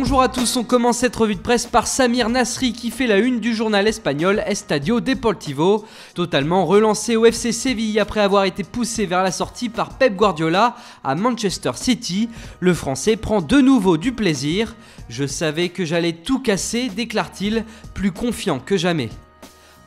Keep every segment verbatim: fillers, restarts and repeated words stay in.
Bonjour à tous, on commence cette revue de presse par Samir Nasri qui fait la une du journal espagnol Estadio Deportivo. Totalement relancé au F C Séville après avoir été poussé vers la sortie par Pep Guardiola à Manchester City, le Français prend de nouveau du plaisir. « Je savais que j'allais tout casser », déclare-t-il, plus confiant que jamais.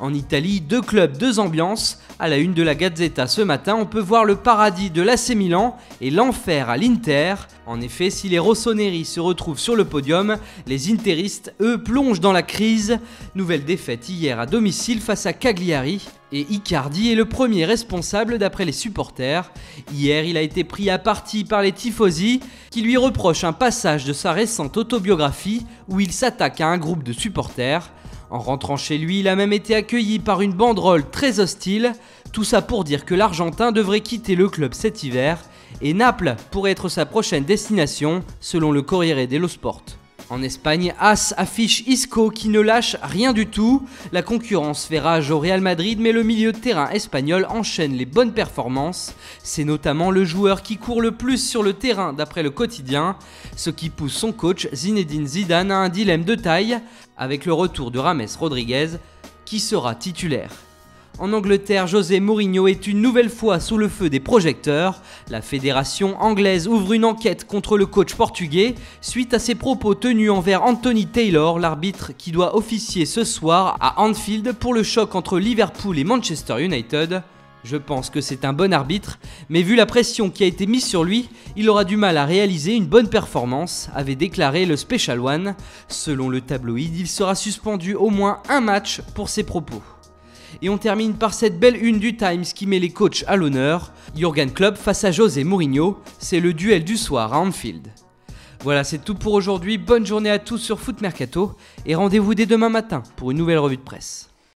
En Italie, deux clubs, deux ambiances. À la une de la Gazzetta ce matin, on peut voir le paradis de l'A C Milan et l'enfer à l'Inter. En effet, si les rossoneri se retrouvent sur le podium, les interistes, eux, plongent dans la crise. Nouvelle défaite hier à domicile face à Cagliari. Et Icardi est le premier responsable d'après les supporters. Hier, il a été pris à partie par les Tifosi qui lui reprochent un passage de sa récente autobiographie où il s'attaque à un groupe de supporters. En rentrant chez lui, il a même été accueilli par une banderole très hostile. Tout ça pour dire que l'Argentin devrait quitter le club cet hiver et Naples pourrait être sa prochaine destination, selon le Corriere dello Sport. En Espagne, As affiche Isco qui ne lâche rien du tout. La concurrence fait rage au Real Madrid, mais le milieu de terrain espagnol enchaîne les bonnes performances. C'est notamment le joueur qui court le plus sur le terrain d'après le quotidien, ce qui pousse son coach Zinedine Zidane à un dilemme de taille avec le retour de James Rodriguez qui sera titulaire. En Angleterre, José Mourinho est une nouvelle fois sous le feu des projecteurs. La fédération anglaise ouvre une enquête contre le coach portugais suite à ses propos tenus envers Anthony Taylor, l'arbitre qui doit officier ce soir à Anfield pour le choc entre Liverpool et Manchester United. Je pense que c'est un bon arbitre, mais vu la pression qui a été mise sur lui, il aura du mal à réaliser une bonne performance, avait déclaré le Special One. Selon le tabloïd, il sera suspendu au moins un match pour ses propos. Et on termine par cette belle une du Times qui met les coachs à l'honneur. Jurgen Klopp face à José Mourinho, c'est le duel du soir à Anfield. Voilà, c'est tout pour aujourd'hui, bonne journée à tous sur Foot Mercato et rendez-vous dès demain matin pour une nouvelle revue de presse.